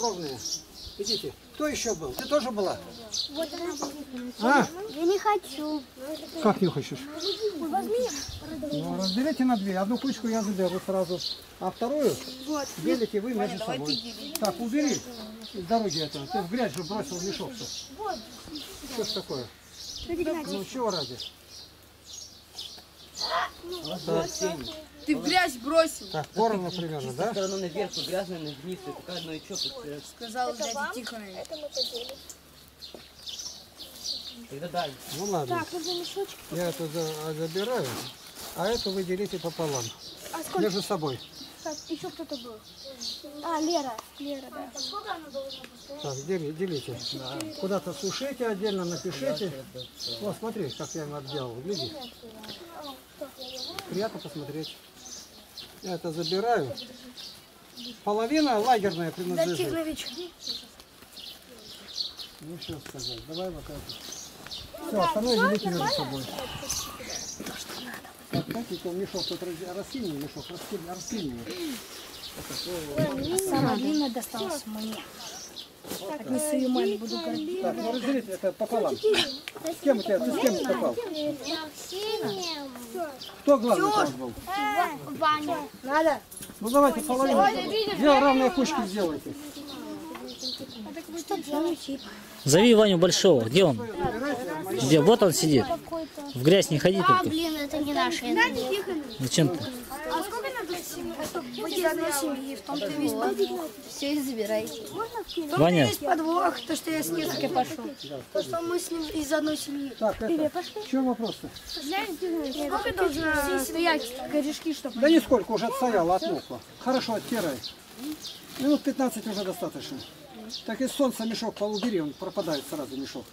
ровные. Идите. Кто еще был? Ты тоже была? Вот она. А? Я не хочу. Как не хочешь? Ну, разделите на две. Одну кучку я заберу сразу, а вторую вот делите вы между собой. Так, убери с дороги этого. Ты в грязь же бросил мешок-то. Что ж такое? Ну, чего ради? Ты в грязь бросил. Так, поровну примерно, да? Сторону наверх, грязную на вниз, и пока одно и чё-то. Сказала дядя Тихонове. Это мы поделим. Тогда дай. Ну ладно. Так, нужно мешочек. Я это забираю, а это вы делите пополам. А сколько? Между собой. Так, еще кто-то был. А, Лера. Лера, да. А сколько она должна быть? Так, делите. Да. Куда-то сушите отдельно, напишите. О, смотри, как я им отделал. Гляди. Приятно посмотреть. Я это забираю. Половина лагерная принадлежит. Тихонович. Ну что сказать, давай вот это. Все, остальное делите между собой. Так, знаете, там мешок тут рассильный, мешок рассильный. Сама досталась мне. Отнесу ему, я буду кормить. Так, ну разделите это пополам. С кем у тебя? Ты с кем попал? Кто главный там был? Ваня. Надо? Ну давайте половину. Две равные кучки сделайте. Зови Ваню Большого. Где он? Где? Вот он сидит. В грязь не ходи только. А, блин, это не наше. Зачем ты? А сколько надо семьи? Будет одной семьи, в том-то весь подвох. Все и забирайте. Ваня. Весь подвох, то, что я с Никитой пошел. То, что мы с ним из одной семьи. Так, это, в чем вопрос-то? Сколько должно стоять корешки, чтобы... Да нисколько, уже отстояло, отмокло. Хорошо, оттирай. Минут 15 уже достаточно. Так из солнца мешок поубери, он пропадает сразу мешок.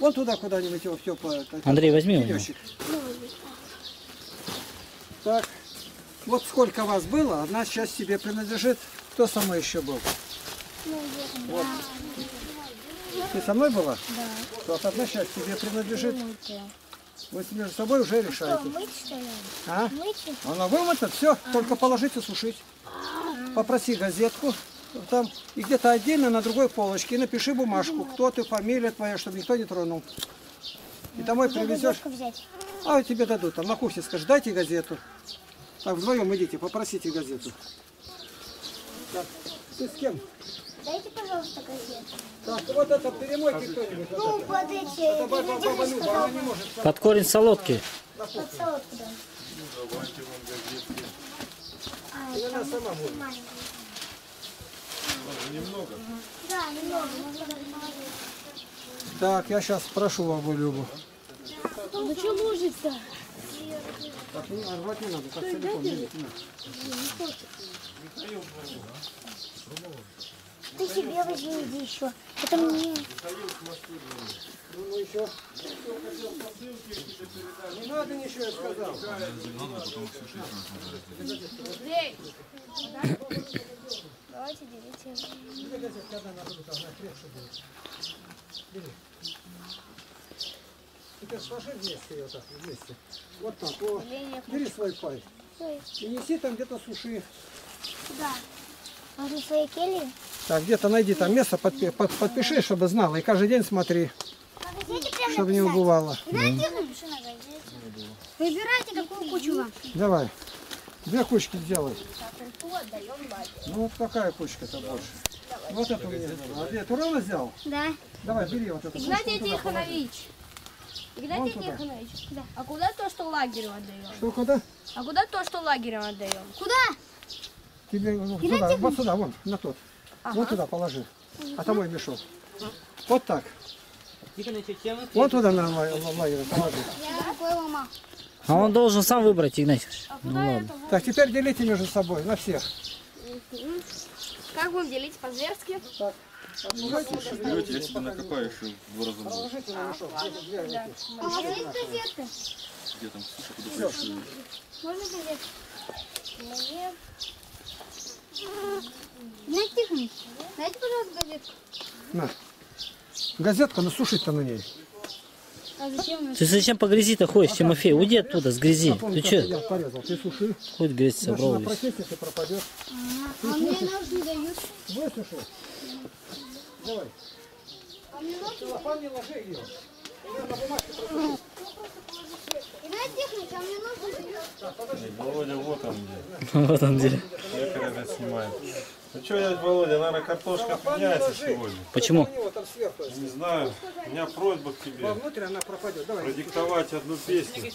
Вот туда куда-нибудь его все по... Андрей, возьми его. Так, вот сколько вас было, одна часть тебе принадлежит. Кто со мной еще был? Вот. Ты со мной была? Да. Вот одна часть тебе принадлежит. Вы между собой уже решаете. А? Она вымыта, все, только положить и сушить. Попроси газетку. Там и где-то отдельно на другой полочке. И напиши бумажку, кто ты, фамилия твоя, чтобы никто не тронул. И домой привезешь. А тебе дадут. Там на кухне скажешь, дайте газету. Так, вдвоем идите, попросите газету. Так, ты с кем? Дайте, пожалуйста, газету. Так, вот это перемойте кто-нибудь. Ну, вот эти. Это баба Люба, она не может. Под корень солодки. Под солодку, да. Ну, давайте вам газетки. И она сама будет. Немного? Да, немного. Так, я сейчас прошу вам, Любу. Ну что ложится? Так, ну, рвать не надо, так целиком делить. Ты себе возьми, иди еще. Это мне. Ну еще. Не надо ничего, я сказал. Давайте делите. Теперь сложи вместе ее так, вместе. Вот так. Вот. Бери свой пай. И неси там где-то суши. Да. Можно свои кели? Так, где-то найди там место, подпиши, чтобы знала. И каждый день смотри. Чтобы не убывало. Выбирайте, какую кучу вам. Давай. Две кучки делай. Ну вот какая кучка-то больше? Давай. Вот эту мне. А я Турала взял? Да. Давай, бери вот эту. Игнатий Тихонович. Игнатий Тихонович. Да. А куда то, что лагерю отдаем? Что куда? А куда то, что лагерю отдаем? Куда? Тебе ну, сюда, вот сюда, вон, на тот. Ага. Вот туда положи. А там мой мешок. Ага. Вот так. Вот туда на лагерь положи. Я... А он должен сам выбрать, Игнатий. А ну, ладно. Так, теперь делите между собой, на всех. Как будем делить по-зверски? Так. Берете, я тебе накопаю еще в 2 раза. Положите на мешок. Да. А у вас есть газеты? Где там? Слушай, куда можно газеты? Нет. Знаете, Тихонович, дайте, пожалуйста, газетку. На. Газетка, но сушить-то на ней. Ты зачем по грязи-то ходишь, Тимофей? Уйди оттуда с грязи. Ты что? Я порезал, ты суши. Хоть грязь собрал весь. А мне нож не дают. Высуши. Давай. А мне нож не дают. Целлофан не ложи ее. На бумажке пропусти. Иная техника, а мне нож не дают. Володя, вот он где. Вот он где. Я когда снимаю. Ну что делать, Володя, наверное, картошка отменяется сегодня. Почему? Не знаю. У меня просьба к тебе. Вовнутрь она пропадет. Давай. Продиктовать одну песню.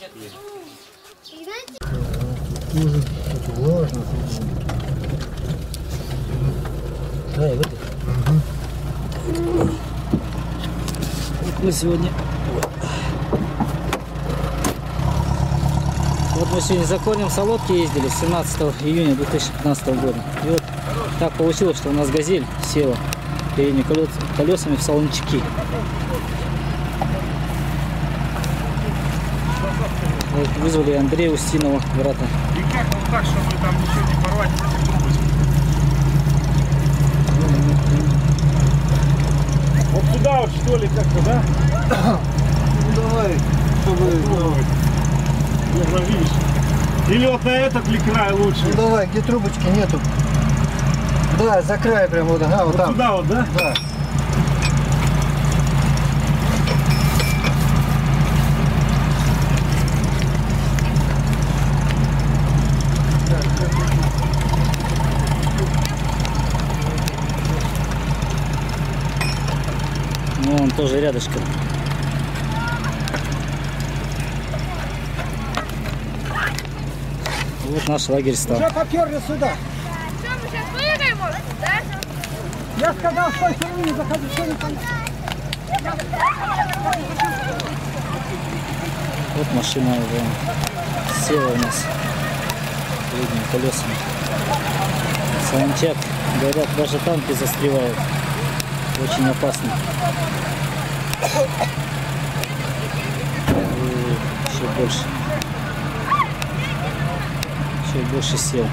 Давай, выйди. Вот мы сегодня... Вот мы сегодня за корнем с Солодки ездили, 17 июня 2015 года. И вот так получилось, что у нас газель села передними колесами в солончаки. Вот вызвали Андрея Устинова, брата. И как вот так, чтобы там ничего не порвать против трубочки? Вот сюда вот, что ли, как-то, да? Ну давай, чтобы... Или вот на этот ли край лучше? Ну давай, где трубочки нету. Да, за край прям вот, ага, вот там. Туда вот, да? Да. Ну, он тоже рядышком. Вот наш лагерь стал. Уже поперли сюда. Что, мы сейчас выиграем, может, да? Я сказал, что не заходи, что не понятно. Вот машина уже села у нас передними колесами. Солончак, говорят, даже танки застревают. Очень опасно. И еще больше. Больше сел.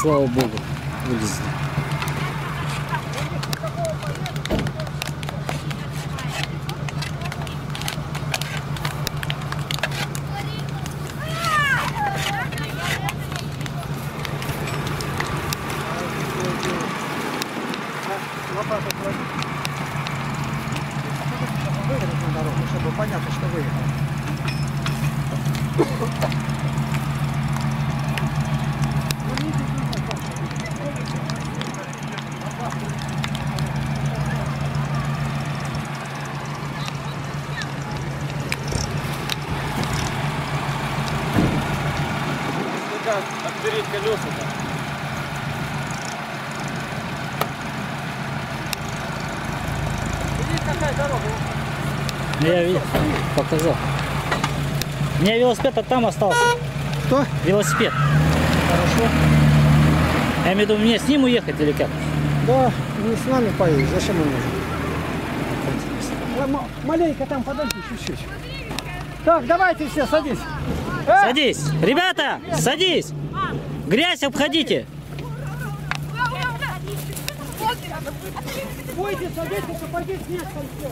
Слава Богу, вылезли. Чтобы понятно, что выехал. Отберить колеса. Видишь, какая дорога? Я видел, показал. У меня велосипед-то там остался. Что? Велосипед. Хорошо. Я имею в виду, мне с ним уехать или как? Да, не с нами поедешь. Зачем он нужен? Маленько там подальше чуть-чуть. Так, давайте все, садись. Садись! Ребята, садись! Грязь обходите! Пойди, садитесь, сапоги с места все!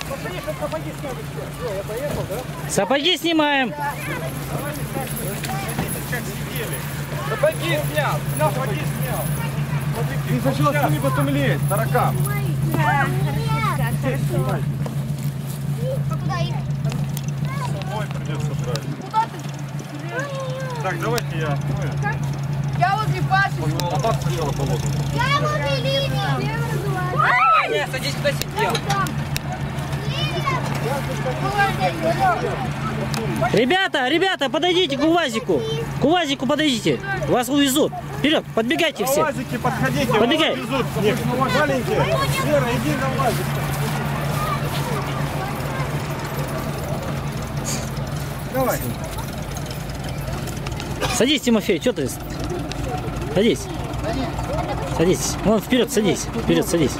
Посмотри, что сапоги сняли все! Все, я поехал, да? Сапоги снимаем! Сапоги снял! Сапоги снял! Ты сначала сними, потом лезь, таракан! Придется брать. Куда ты? Так, давайте я открою. Я возле Паши. А Паша сидела по лодке. Я возле Лилии. Нет, садись, кто сидел. Ребята, ребята, подойдите к УАЗику. К УАЗику подойдите. Вас увезут. Вперед, подбегайте все. УАЗики, подходите, подбегай. Вас увезут. Нет, маленькие. Вера, иди на УАЗик. Давай. Садись, Тимофей, что ты? Садись. Садись. Вон, вперед, садись. Вперед, садись.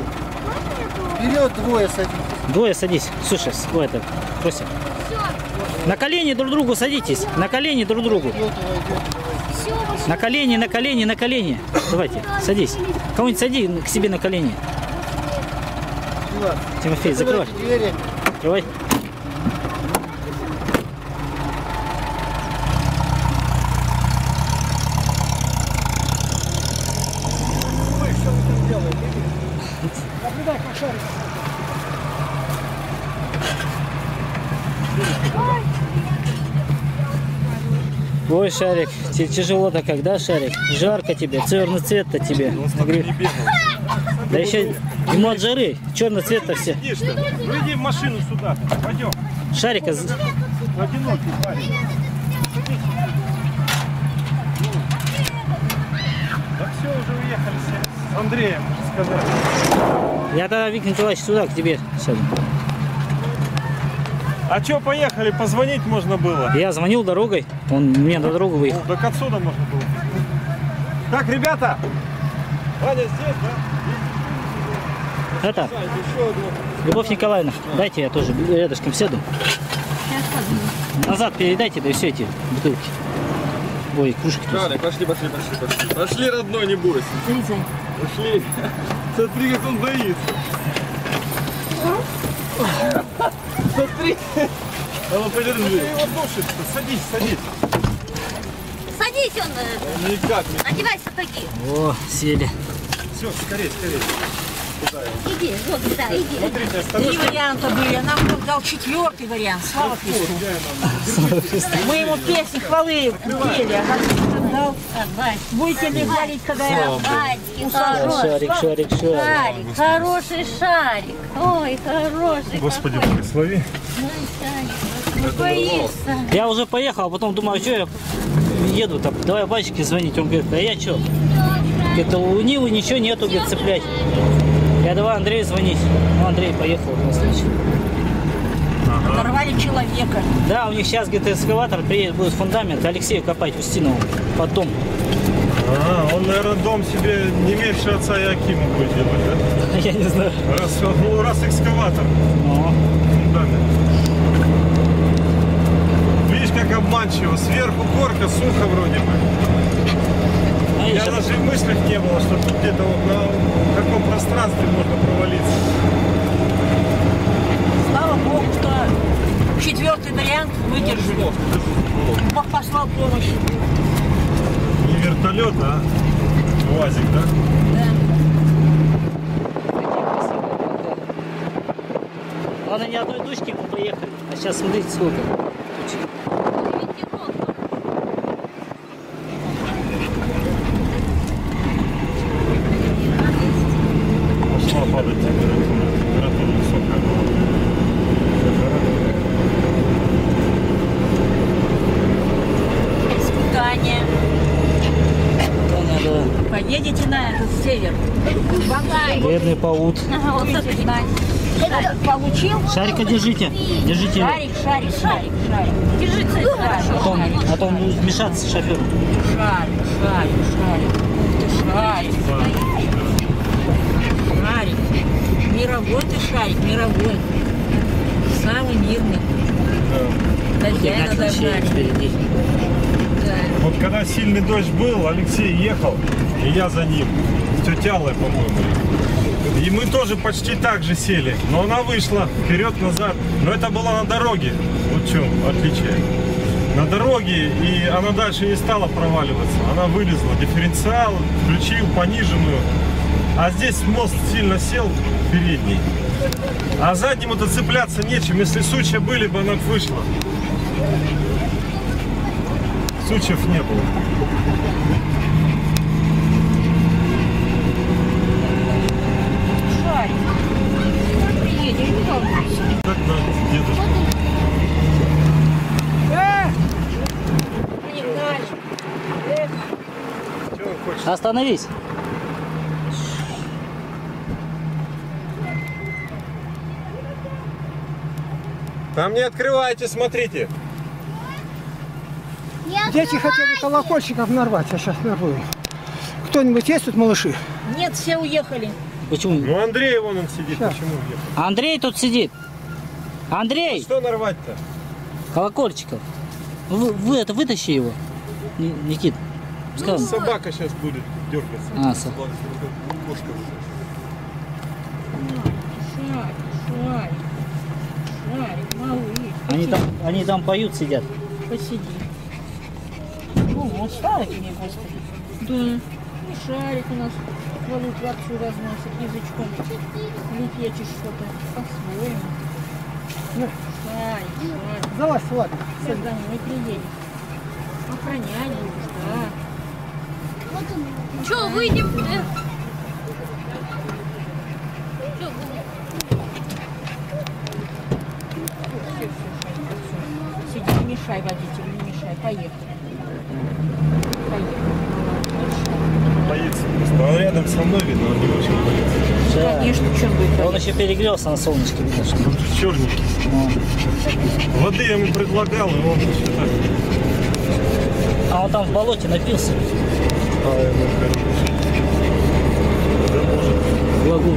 Вперед, двое садись. Двое садись. Слушай, вот это. Просим. На колени друг другу садитесь. На колени друг другу. На колени, на колени, на колени. Давайте, садись. Кого-нибудь сади к себе на колени. Тимофей, закрывай. Закрывай. Ой, Шарик, тебе тяжело-то как, да, Шарик? Жарко тебе, черный цвет-то тебе. Да еще ему от жары, черный цвет-то все. Приди в машину сюда, пойдем. Шарика... Одинокий парень. Да все, уже уехали с Андреем, можно сказать. Я тогда, Виктор Николаевич, сюда, к тебе сяду. А что, поехали, позвонить можно было? Я звонил дорогой, он мне до дороги выехал. Ну, так отсюда можно было. Так, ребята! Аня здесь, да? Это, Любовь Николаевна, дайте я тоже рядышком сяду. Назад передайте, да и все эти бутылки. Ой, кружки. Ладно, пошли, пошли, пошли, пошли. Пошли, родной, не бойся. Пошли. Смотри, как он боится. Смотри! Алла, подержи! Садись, садись! Садись он! Никак не! Надевай сапоги! О, сели! Все, скорее, скорее! Иди, вот, да, иди! Смотрите, осторожно! Три варианта были, нам он дал четвертый вариант, слава Христу! Мы ему песни хвалы пели, а нам дал... Будете ли говорить, когда я... Шарик, шарик, шарик! Хороший шарик! Ой, хороший! Господи, благослови! Я уже поехал, а потом думаю, что я еду там. Давай батюшке звонить. Он говорит, а я что? Это у Нилы ничего нету, говорит, цеплять. Я давай Андрею звонить. Ну, Андрей поехал на встречу. Оторвали человека. Да, у них сейчас, говорит, экскаватор приедет, будет фундамент. Алексею копать, Устинову, потом. А, он, наверное, дом себе не меньше отца Якима будет делать, да? Я не знаю. Раз, ну, раз экскаватор. Видишь, как обманчиво. Сверху горка, сухо вроде бы. А я даже в мыслях не было, что тут где-то вот на каком пространстве можно провалиться. Слава Богу, что четвертый вариант выдержали. Бог послал помощь. Не вертолет, а УАЗик, да? Да. Ладно, ни одной дочки мы поехали. А сейчас смотрите, сколько тучек. Пошла падать температура. Температура высокая была. Испытание. Поедете на этот север. Бедный паут. Ага, вот это Шарик получил. Шарика держите. Держите. Шарик, шарик, шарик, шарик. Держите. Шарик. А то он будет вмешаться с шофером. Шарик, шарик, шарик. Ух ты, шарик. Шарик. Мировой ты шарик, мировой. Самый мирный. Да. Хозяина должна. Вот когда сильный дождь был, Алексей ехал, и я за ним. С тетей Аллой, по-моему. И мы тоже почти так же сели. Но она вышла вперед-назад. Но это было на дороге. Вот в чем отличие. На дороге, и она дальше не стала проваливаться. Она вылезла. Дифференциал включил пониженную. А здесь мост сильно сел передний. А заднему то цепляться нечем. Если сучья были бы, она вышла. Сучьев не было. Так надо, дедушка. Остановись. Там не открывайте, смотрите. Дети хотели колокольчиков нарвать, я сейчас нарву. Кто-нибудь есть тут, малыши? Нет, все уехали. Почему? Ну Андрей вон он сидит, сейчас. Почему уехал? Андрей тут сидит. Андрей! Что нарвать-то? Колокольчиков. Вы это вытащи его, Никит. Ну, собака сейчас будет дергаться. А, собака. Шарик, малыш. Они там поют, сидят. Посиди. Ну, вот Шарик мне, господи. Да. И Шарик у нас валют вообще разносит язычком. Лепечешь что-то по-своему. Ну, Шарик. Залазь, ладно. Сейчас за ним и приедем. Охраняй его, да. Че, выйдем? Сиди, не мешай водителю, не мешай. Поехали. Поехали. Боится просто. Он рядом со мной, видно, он не очень боится. Да. Конечно, что будет. Он еще перегрелся на солнышке, видно, что. Он же черненький. Но. Воды я ему предлагал, и он все так. А он там в болоте напился. Влагу.